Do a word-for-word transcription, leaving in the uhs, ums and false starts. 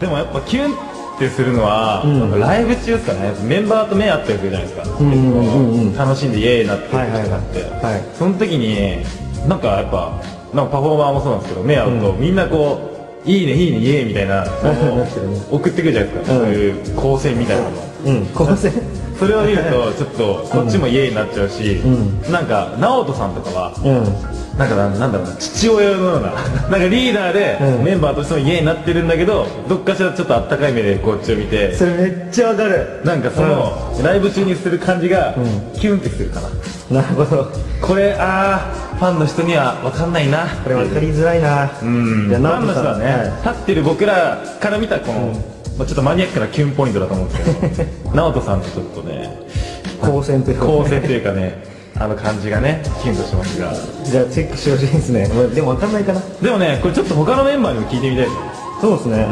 でもやっぱキュンってするのは、うん、ライブ中ですかね。メンバーと目合ったりするじゃないですか、うんうんうん、楽しんでイエーイなってる時になって、はいはいはい、その時になんかやっぱなんかパフォーマーもそうなんですけど、目合うと、うん、みんなこういいねいいねイエーイみたいな送ってくるじゃないですか、うん、そういう構成みたいなの、うん、構成それを見るとちょっとこっちもイエーイになっちゃうし、うん、なんか直人さんとかは、うん、なんかなんだろうな、父親のようななんかリーダーでメンバーとしてもイエーイになってるんだけど、どっかしらちょっとあったかい目でこっちを見て、それめっちゃわかる。なんかその、うん、ライブ中にする感じが、うん、キュンってするかな。なるほど。これあーファンの人には分かんないな、これ分かりづらいな。うん、ファンの人はね、はい、立ってる僕らから見たこの、うんまあ、ちょっとマニアックなキュンポイントだと思うんですけど直人さんとちょっとね光線というかね、光線というかねあの感じがねキュンとしますが、じゃあチェックしてほしいですね。でも分かんないかな。でもねこれちょっと他のメンバーにも聞いてみたいです。そうですね、うん。